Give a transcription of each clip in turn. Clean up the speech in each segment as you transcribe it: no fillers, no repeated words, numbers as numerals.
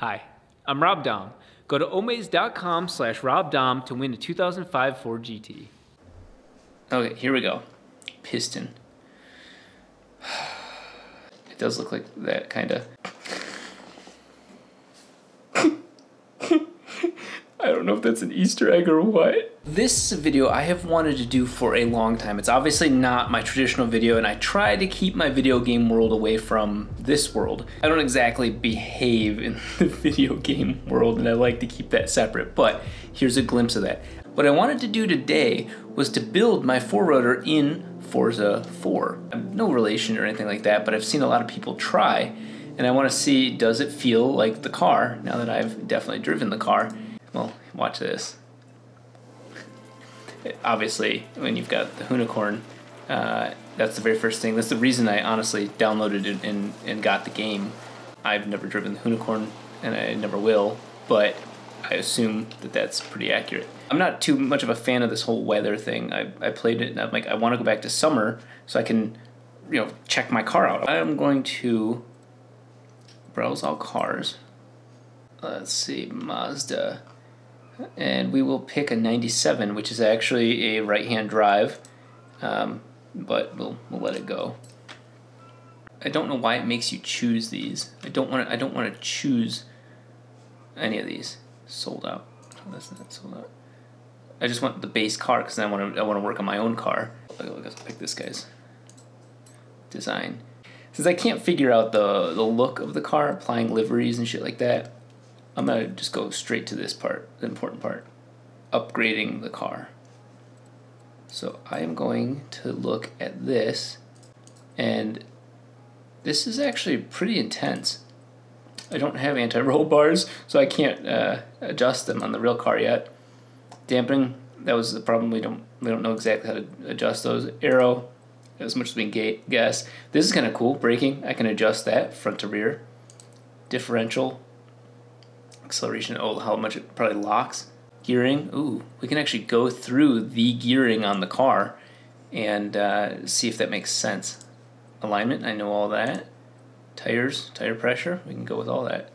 Hi, I'm Rob Dahm. Go to omaze.com/robdahm to win a 2005 Ford GT. Okay, here we go. Piston. It does look like that, kinda. I don't know if that's an Easter egg or what. This video I have wanted to do for a long time. It's obviously not my traditional video, and I try to keep my video game world away from this world. I don't exactly behave in the video game world, and I like to keep that separate, but here's a glimpse of that. What I wanted to do today was to build my 4 Rotor in Forza 4. I'm no relation or anything like that, but I've seen a lot of people try, and I want to see, does it feel like the car now that I've definitely driven the car? Well, watch this. Obviously, when you've got the Hoonicorn, that's the very first thing. That's the reason I honestly downloaded it and got the game. I've never driven the Hoonicorn, and I never will, but I assume that that's pretty accurate. I'm not too much of a fan of this whole weather thing. I played it, and I'm like, I want to go back to summer so I can, you know, check my car out. I'm going to browse all cars. Let's see, Mazda. And we will pick a 97, which is actually a right-hand drive, but we'll let it go. I don't know why it makes you choose these. I don't want to choose any of these. Sold out. Oh, that's not sold out. I just want the base car because I want to work on my own car. I guess I'll pick this guy's design. Since I can't figure out the look of the car, applying liveries and shit like that, I'm gonna just go straight to this part, the important part, upgrading the car. So I am going to look at this, and this is actually pretty intense. I don't have anti-roll bars, so I can't adjust them on the real car yet. Damping, that was the problem. We don't know exactly how to adjust those. Aero, as much as we can guess. This is kind of cool. Braking, I can adjust that front to rear. Differential. Acceleration, oh, how much it probably locks. Gearing, ooh, we can actually go through the gearing on the car and see if that makes sense. Alignment, I know all that. Tires, tire pressure, we can go with all that.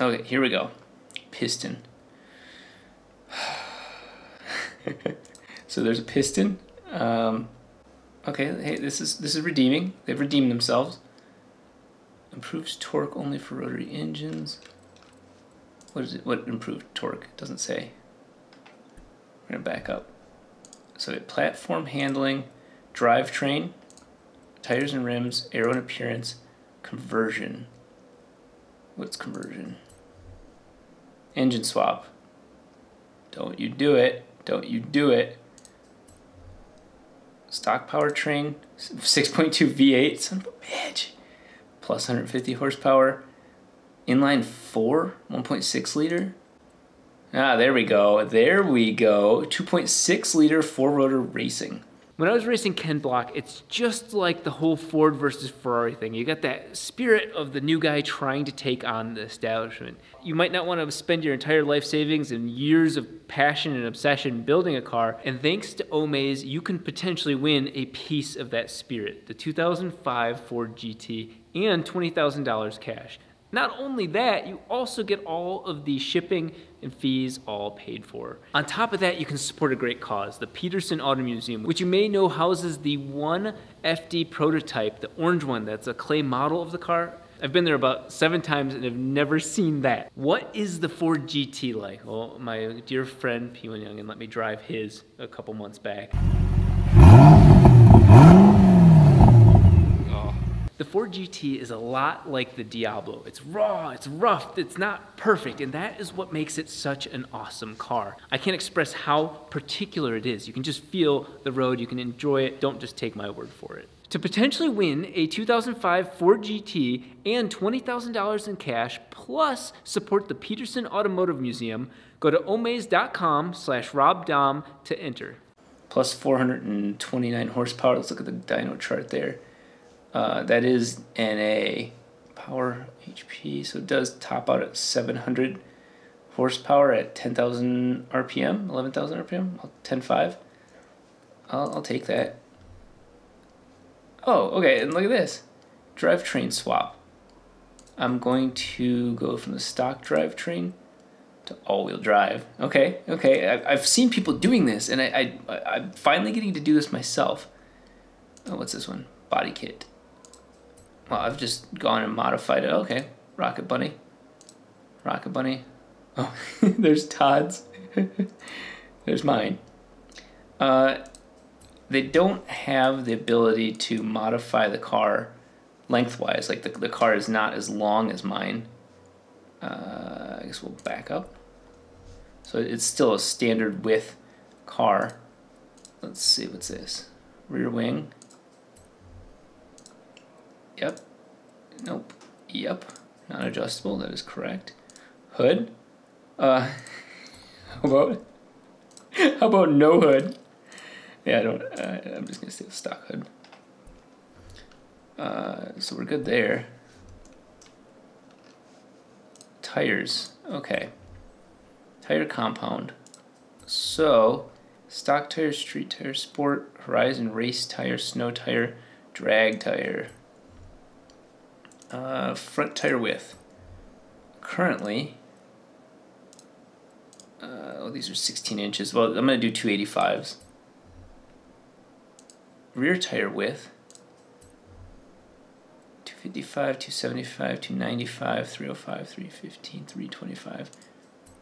Okay, here we go. Piston. So there's a piston. Okay, hey, this is redeeming. They've redeemed themselves. Improves torque only for rotary engines. What is it? What improved torque? It doesn't say. We're gonna back up. So platform handling, drivetrain, tires and rims, aero and appearance, conversion. What's conversion? Engine swap. Don't you do it. Don't you do it. Stock powertrain, 6.2 V8, son of a bitch. Plus 150 horsepower, inline 4, 1.6 liter. Ah, there we go, 2.6 liter 4-rotor racing. When I was racing Ken Block, it's just like the whole Ford versus Ferrari thing. You got that spirit of the new guy trying to take on the establishment. You might not want to spend your entire life savings and years of passion and obsession building a car, and thanks to Omaze, you can potentially win a piece of that spirit. The 2005 Ford GT and $20,000 cash. Not only that, you also get all of the shipping and fees all paid for. On top of that, you can support a great cause, the Peterson Automotive Museum, which you may know houses the 1FD prototype, the orange one that's a clay model of the car. I've been there about 7 times and have never seen that. What is the Ford GT like? Well, my dear friend P1 Youngin let me drive his a couple months back. The Ford GT is a lot like the Diablo. It's raw, it's rough, it's not perfect, and that is what makes it such an awesome car. I can't express how particular it is. You can just feel the road, you can enjoy it. Don't just take my word for it. To potentially win a 2005 Ford GT and $20,000 in cash, plus support the Peterson Automotive Museum, go to omaze.com/robdahm to enter. Plus 429 horsepower. Let's look at the dyno chart there. That is NA power HP, so it does top out at 700 horsepower at 10,000 RPM, 11,000 RPM, 10.5. I'll take that. Oh, okay, and look at this. Drivetrain swap. I'm going to go from the stock drivetrain to all-wheel drive. Okay, okay, I've seen people doing this, and I'm finally getting to do this myself. Oh, what's this one? Body kit. Well, I've just gone and modified it. Okay, Rocket Bunny. Rocket Bunny. Oh, there's Todd's. There's mine. They don't have the ability to modify the car lengthwise. Like the car is not as long as mine. I guess we'll back up. So it's still a standard width car. Let's see, what's this? Rear wing. Yep. Nope. Yep. Not adjustable. That is correct. Hood. How about no hood? Yeah, I don't. I'm just gonna stay with stock hood. So we're good there. Tires. Okay. Tire compound. So, stock tire, street tire, sport, horizon, race tire, snow tire, drag tire. Front tire width. Currently. Oh, these are 16 inches. Well, I'm gonna do 285s. Rear tire width. 255, 275, 295, 305, 315, 325.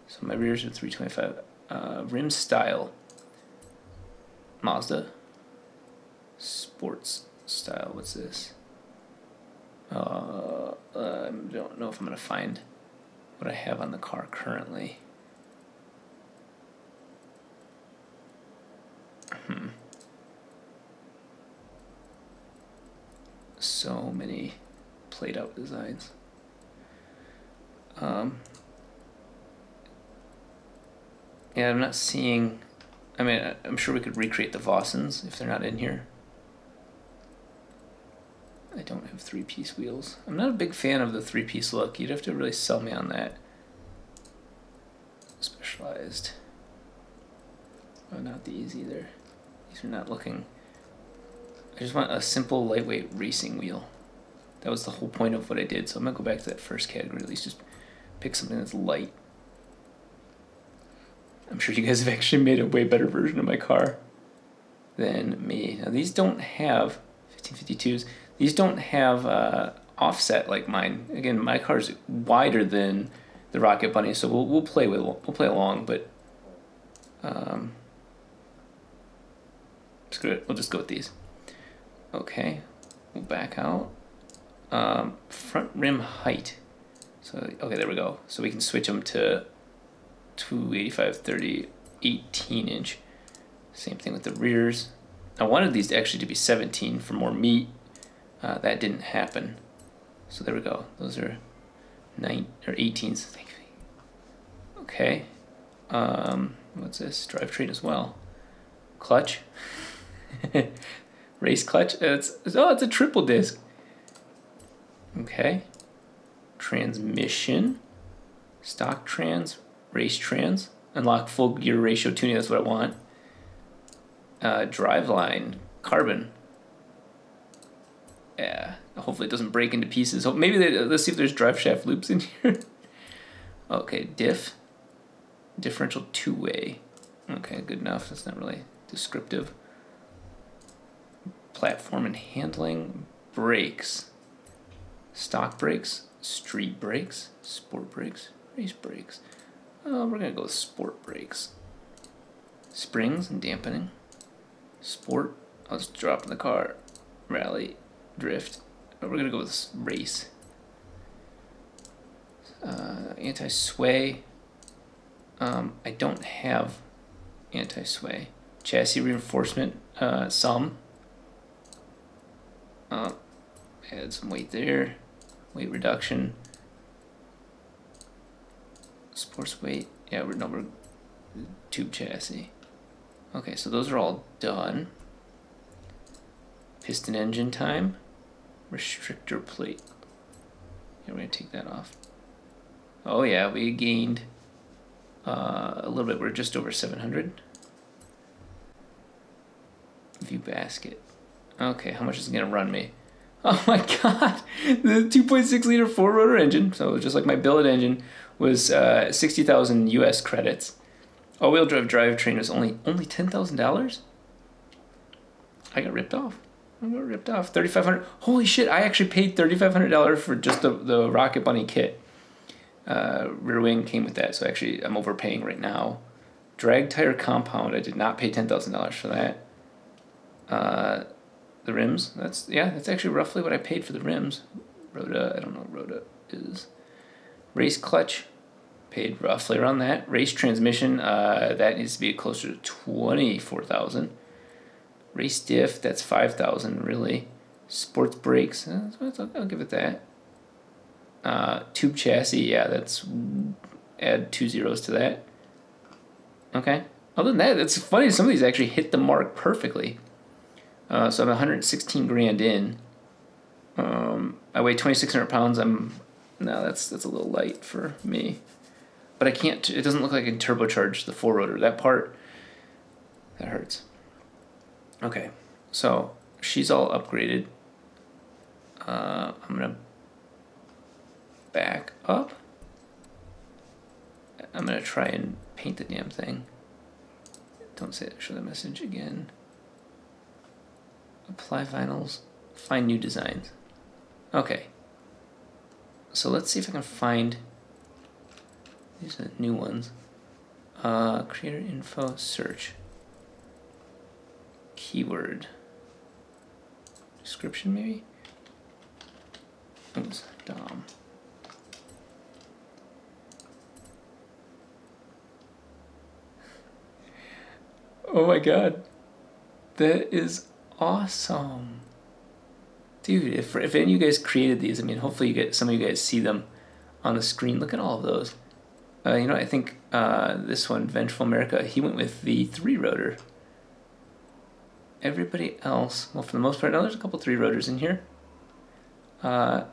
So my rears are 325. Rim style. Mazda. Sports style. What's this? I don't know if I'm going to find what I have on the car currently. So many played out designs. Yeah, I'm not seeing. I mean, I'm sure we could recreate the Vossens if they're not in here. I don't have three-piece wheels. I'm not a big fan of the three-piece look. You'd have to really sell me on that. Specialized. Oh, not these either. These are not looking. I just want a simple, lightweight racing wheel. That was the whole point of what I did, so I'm going to go back to that first category, at least just pick something that's light. I'm sure you guys have actually made a way better version of my car than me. Now, these don't have 1552s. These don't have offset like mine. Again, my car is wider than the Rocket Bunny, so we'll play along, but screw it. We'll just go with these. Okay, we'll back out. Front rim height. So, okay, there we go. So we can switch them to 285, 30, 18 inch. Same thing with the rears. I wanted these actually to be 17 for more meat. That didn't happen. So there we go. Those are 18s, thankfully. Okay. What's this? Drivetrain as well. Clutch. Race clutch. It's a triple disc. Okay. Transmission. Stock trans. Race trans. Unlock full gear ratio tuning. That's what I want. Driveline. Carbon. Yeah. Hopefully it doesn't break into pieces. Maybe let's see if there's drive shaft loops in here. Okay. Diff. Differential two-way. Okay. Good enough. That's not really descriptive. Platform and handling, brakes, stock brakes, street brakes, sport brakes, race brakes. We're gonna go with sport brakes. Springs and dampening, sport. Let's drop in the car, rally, drift. We're gonna go with race. Anti-sway. I don't have anti-sway. Chassis reinforcement. Some. Add some weight there, weight reduction, sports weight, yeah, we're tube chassis. Okay, so those are all done. Piston engine time, restrictor plate. Yeah, we're gonna take that off. Oh yeah, we gained a little bit, we're just over 700. View basket. Okay, how much is it gonna run me? Oh my God, the 2.6 liter 4-rotor engine, so just like my billet engine, was 60,000 US credits. All-wheel drive drivetrain was only $10,000? I got ripped off. I got ripped off. $3,500. Holy shit, I actually paid $3,500 for just the Rocket Bunny kit. Rear wing came with that, so actually I'm overpaying right now. Drag tire compound, I did not pay $10,000 for that. The rims, that's actually roughly what I paid for the rims. Rota, I don't know what Rota is. Race clutch, paid roughly around that. Race transmission, that needs to be closer to $24,000. Race diff, that's $5,000 really. Sports brakes, I'll give it that. Tube chassis, yeah, that's, add 2 zeros to that. Okay, other than that, it's funny, some of these actually hit the mark perfectly. So I'm 116 grand in. I weigh 2,600 pounds. No, that's a little light for me. But I can't. It doesn't look like I can turbocharge the 4-rotor. That part, that hurts. Okay, so she's all upgraded. I'm gonna back up. I'm gonna try and paint the damn thing. Don't say that. Show the message again. Apply vinyls, find new designs. Okay, so let's see if I can find, these are the new ones. Creator info, search, keyword, description maybe? Oops, Dom. Oh my God, that is awesome. Dude, if any of you guys created these, I mean, hopefully you get, some of you guys see them on the screen. Look at all of those. You know, I think this one, Vengeful America, he went with the 3-rotor. Everybody else, well, for the most part, now there's a couple 3-rotors in here. Oh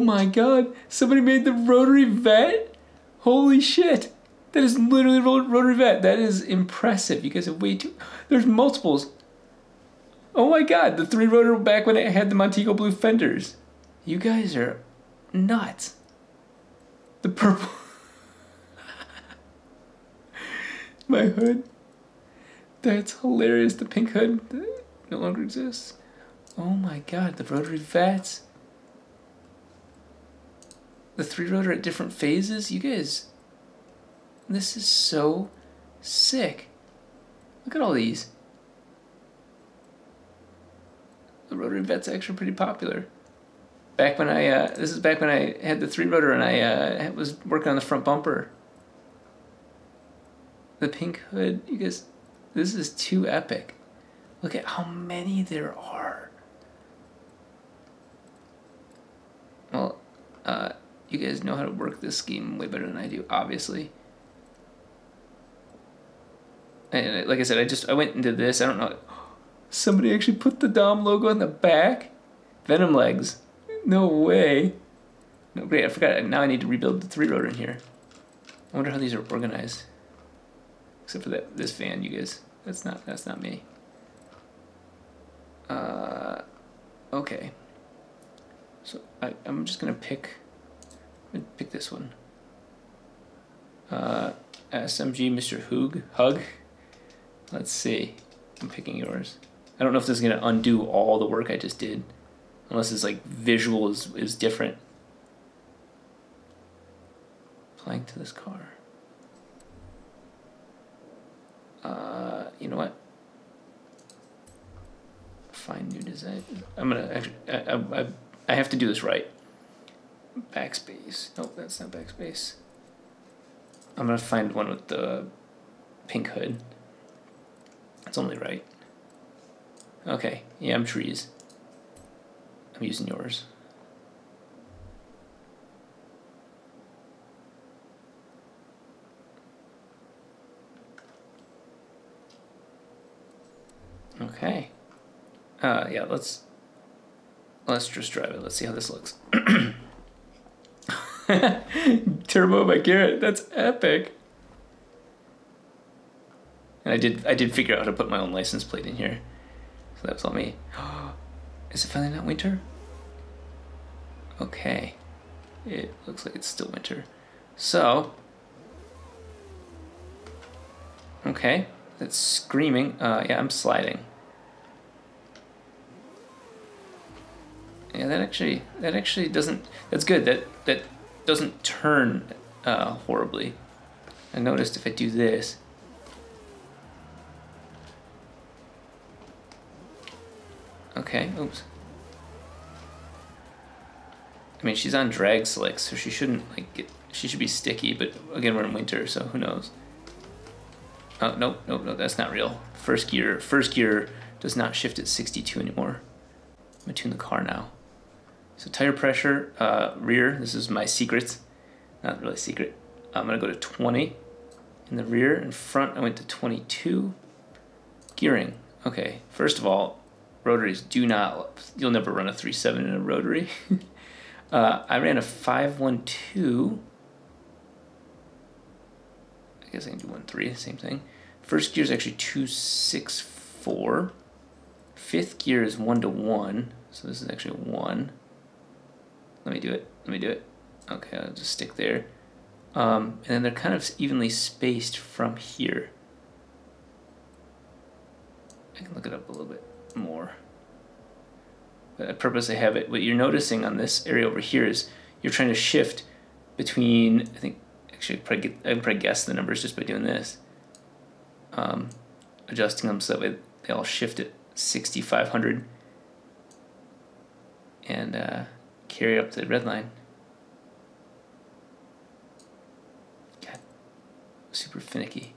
my God, somebody made the rotary vet? Holy shit. That is literally rotary vet. That is impressive. You guys are way too, there's multiples. Oh my God, the 3-rotor back when it had the Montego blue fenders. You guys are nuts. The purple. My hood. That's hilarious. The pink hood no longer exists. Oh my God, the rotary vats. The 3-rotor at different phases. You guys, this is so sick. Look at all these. The rotary vet's actually pretty popular. Back when I, this is back when I had the 3-rotor and I was working on the front bumper. The pink hood, you guys, this is too epic. Look at how many there are. Well, you guys know how to work this scheme way better than I do, obviously. And like I said, I went into this, I don't know. Somebody actually put the Dom logo on the back. Venom legs. No way. No, great, I forgot. Now I need to rebuild the 3-rotor in here. I wonder how these are organized. Except for that, this van, you guys. That's not me. Okay. So I'm just gonna pick this one. SMG Mr. Hug. Let's see. I'm picking yours. I don't know if this is going to undo all the work I just did. Unless it's like visual is different. Applying to this car. You know what? Find new design. I'm going to actually, I have to do this right. Backspace. Nope, that's not backspace. I'm going to find one with the pink hood. That's only right. Okay, yeah, I'm trees. I'm using yours. Okay. Yeah, let's just drive it. Let's see how this looks. Turbo by Garrett, that's epic. And I did figure out how to put my own license plate in here. So that was all me. Is it finally not winter? Okay. It looks like it's still winter. So. Okay. That's screaming. Yeah, I'm sliding. Yeah, that actually doesn't, that's good. That doesn't turn horribly. I noticed if I do this. Okay, oops. I mean, she's on drag slicks, so she shouldn't like get, she should be sticky, but again, we're in winter, so who knows. Oh, nope, nope, nope, that's not real. First gear does not shift at 62 anymore. I'm gonna tune the car now. So tire pressure, rear, this is my secret. Not really secret. I'm gonna go to 20 in the rear. In front, I went to 22. Gearing, okay, first of all, rotaries do not, you'll never run a 3.7 in a rotary. I ran a 5.12. I guess I can do 1.3, same thing. First gear is actually 2.64. Fifth gear is 1:1, so this is actually 1. Let me do it. Okay, I'll just stick there. And then they're kind of evenly spaced from here. I can look it up a little bit more. But I purposely have it. What you're noticing on this area over here is you're trying to shift between, I think, actually I can probably guess the numbers just by doing this. Adjusting them so that way they all shift at 6,500 and carry up the red line. God, super finicky.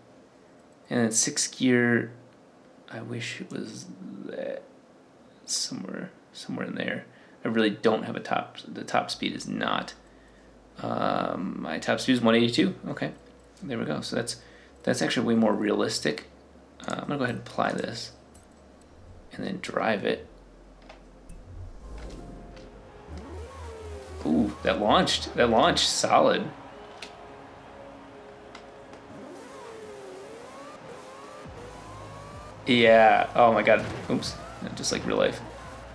And then sixth gear, I wish it was that somewhere in there. I really don't have a top. The top speed is not. My top speed is 182. Okay, there we go. So that's actually way more realistic. I'm gonna go ahead and apply this, and then drive it. Ooh, that launched. That launched solid. Yeah, oh my god, oops, just like real life.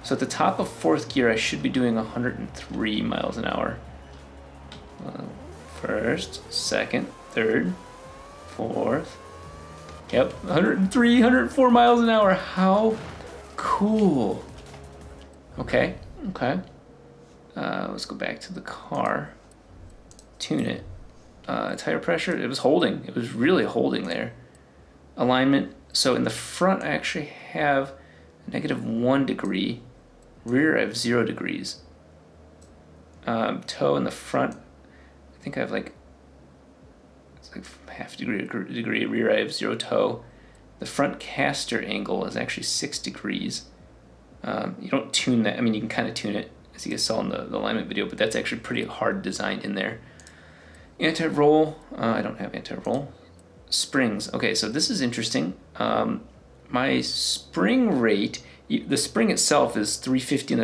So at the top of fourth gear, I should be doing 103 miles an hour. First, second, third, fourth. Yep, 103, 104 miles an hour. How cool. Okay, okay. Let's go back to the car. Tune it. Tire pressure, it was holding. It was really holding there. Alignment. So in the front, I actually have -1 degree. Rear, I have 0 degrees. Toe in the front, I think I have like, it's like half degree. Rear, I have 0 toe. The front caster angle is actually 6 degrees. You don't tune that. I mean, you can kind of tune it, as you guys saw in the alignment video, but that's actually pretty hard designed in there. Anti-roll, I don't have anti-roll. Springs. Okay, so this is interesting. My spring rate, the spring itself is 350 in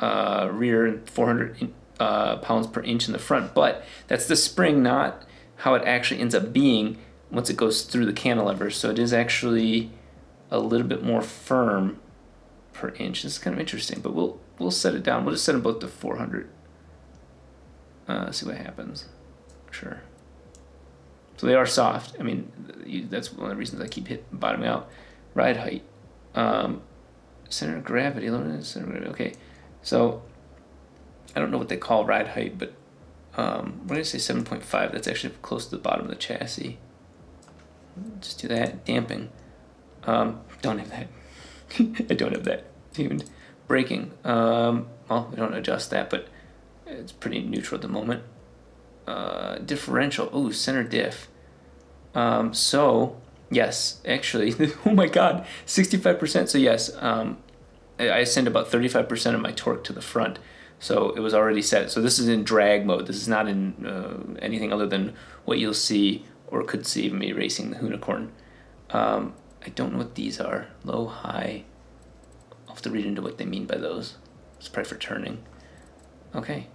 the rear and 400 pounds per inch in the front, but that's the spring, not how it actually ends up being once it goes through the cantilever. So it is actually a little bit more firm per inch. It's kind of interesting, but we'll set it down. We'll just set them both to 400. See what happens. Sure. So they are soft. I mean, that's one of the reasons I keep bottoming out. Ride height, center of gravity, limited center of gravity. Okay, so I don't know what they call ride height, but what did I say? 7.5. That's actually close to the bottom of the chassis. Just do that. Damping. Don't have that. I don't have that tuned. Braking. Well, we don't adjust that, but it's pretty neutral at the moment. Differential. Oh, center diff. So yes, actually, oh my god, 65%. So yes, I send about 35% of my torque to the front, so it was already set. So this is in drag mode. This is not in anything other than what you'll see or could see of me racing the Hoonicorn. I don't know what these are. Low, high. I'll have to read into what they mean by those. It's probably for turning. Okay,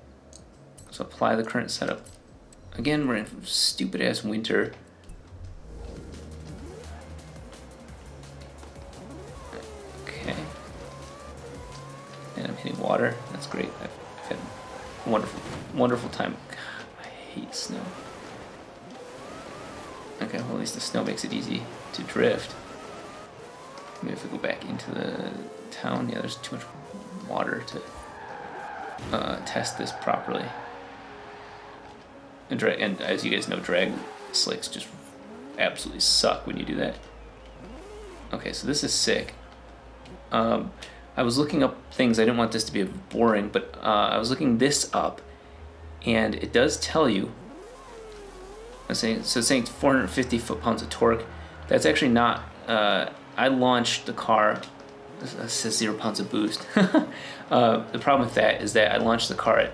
so apply the current setup. Again, we're in stupid ass winter. Okay. water. That's great. I've had a wonderful time. God, I hate snow. Okay, well at least the snow makes it easy to drift. Maybe if we go back into the town, yeah, there's too much water to test this properly. And as you guys know, drag slicks just absolutely suck when you do that. Okay, so this is sick. I was looking up things. I didn't want this to be boring, but I was looking this up, and it does tell you. So it's saying 450 foot-pounds of torque. That's actually not. I launched the car. It says 0 pounds of boost. The problem with that is that I launched the car at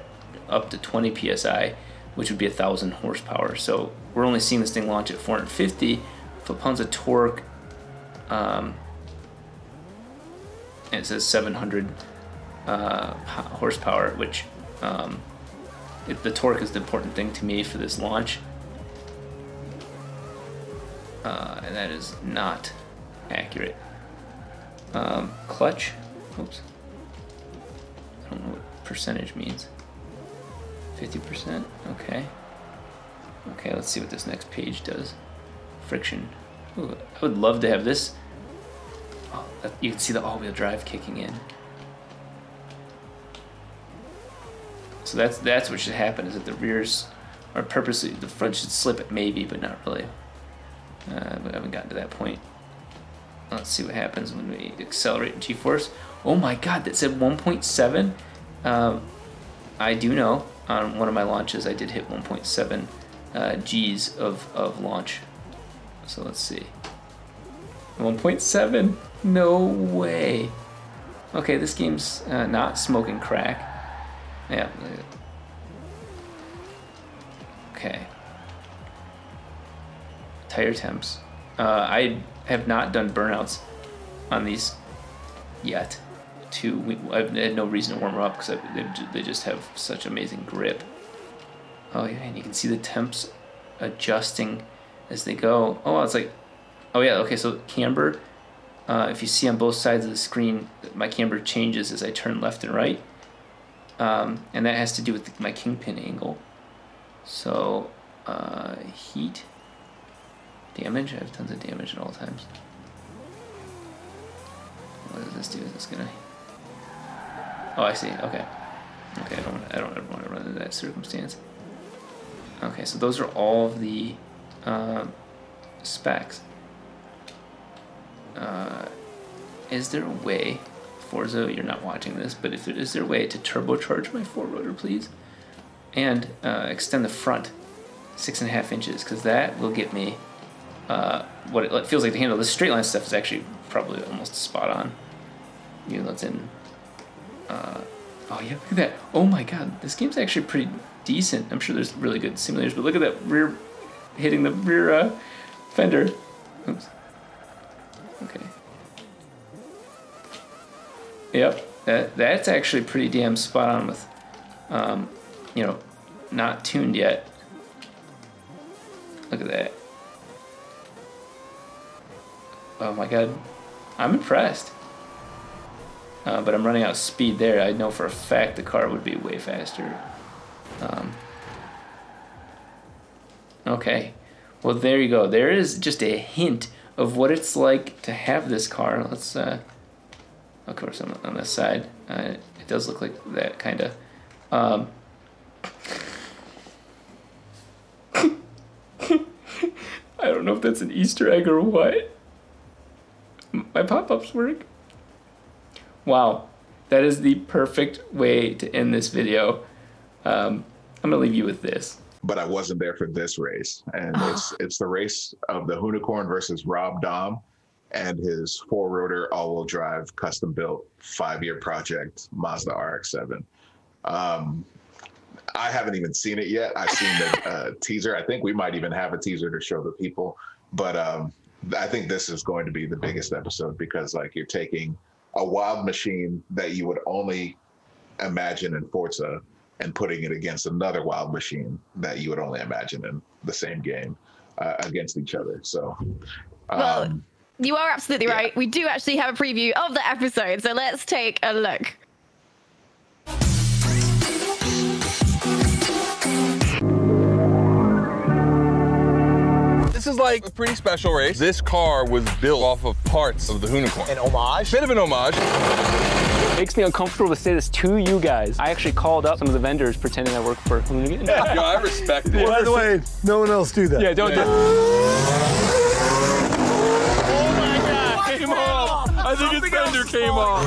up to 20 psi, which would be 1,000 horsepower. So we're only seeing this thing launch at 450 foot-pounds of torque. And it says 700 horsepower, which the torque is the important thing to me for this launch. And that is not accurate. Clutch, oops, I don't know what percentage means. 50%, okay. Okay, let's see what this next page does. Friction. Ooh, I would love to have this. Oh, you can see the all-wheel drive kicking in. So that's what should happen, is that the rears are purposely, the front should slip it maybe, but not really. We haven't gotten to that point. Let's see what happens when we accelerate in G-force. Oh my God, that said 1.7. I do know on one of my launches I did hit 1.7 G's of launch. So let's see. 1.7. No way. Okay, this game's not smoking crack. Yeah. Okay. Tire temps. I have not done burnouts on these yet. I've had no reason to warm them up because they just have such amazing grip. Oh yeah, and you can see the temps adjusting as they go. Oh, it's like, oh yeah, okay, so camber, if you see on both sides of the screen, my camber changes as I turn left and right. And that has to do with my kingpin angle. So, heat, damage, I have tons of damage at all times. What does this do? Is this gonna, oh, I see, okay. Okay, I don't ever wanna run into that circumstance. Okay, so those are all of the specs. Is there a way, Forza, you're not watching this, but if is there a way to turbocharge my 4Rotor, please? And extend the front 6.5 inches, because that will get me what it feels like to handle. This straight line stuff is actually probably almost spot on. Let's in. Oh yeah, look at that. Oh my God, this game's actually pretty decent. I'm sure there's really good simulators, but look at that rear, hitting the rear fender. Oops. Okay. Yep, that's actually pretty damn spot on with, not tuned yet. Look at that. Oh my God, I'm impressed. But I'm running out of speed there. I know for a fact the car would be way faster. Okay, well there you go. There is just a hint of what it's like to have this car. Let's, of course, on this side, it does look like that, kinda. I don't know if that's an Easter egg or what. My pop-ups work. Wow, that is the perfect way to end this video. I'm gonna leave you with this. But I wasn't there for this race, and it's the race of the Hoonicorn versus Rob Dahm and his 4-rotor all-wheel drive custom-built 5-year project Mazda RX7. I haven't even seen it yet. I've seen the teaser. I think we might even have a teaser to show the people. But I think this is going to be the biggest episode because, like, you're taking a wild machine that you would only imagine in Forza and putting it against another wild machine that you would only imagine in the same game against each other. So, well, you are absolutely right. We do actually have a preview of the episode, so let's take a look. This is like a pretty special race. This car was built off of parts of the Hoonicorn. An homage? Bit of an homage. It makes me uncomfortable to say this to you guys. I actually called up some of the vendors pretending I work for Hoonicorn. Yo, I respect it. By the way, no one else do that. Yeah, don't do that. Oh my God, came off. I think his fender came off.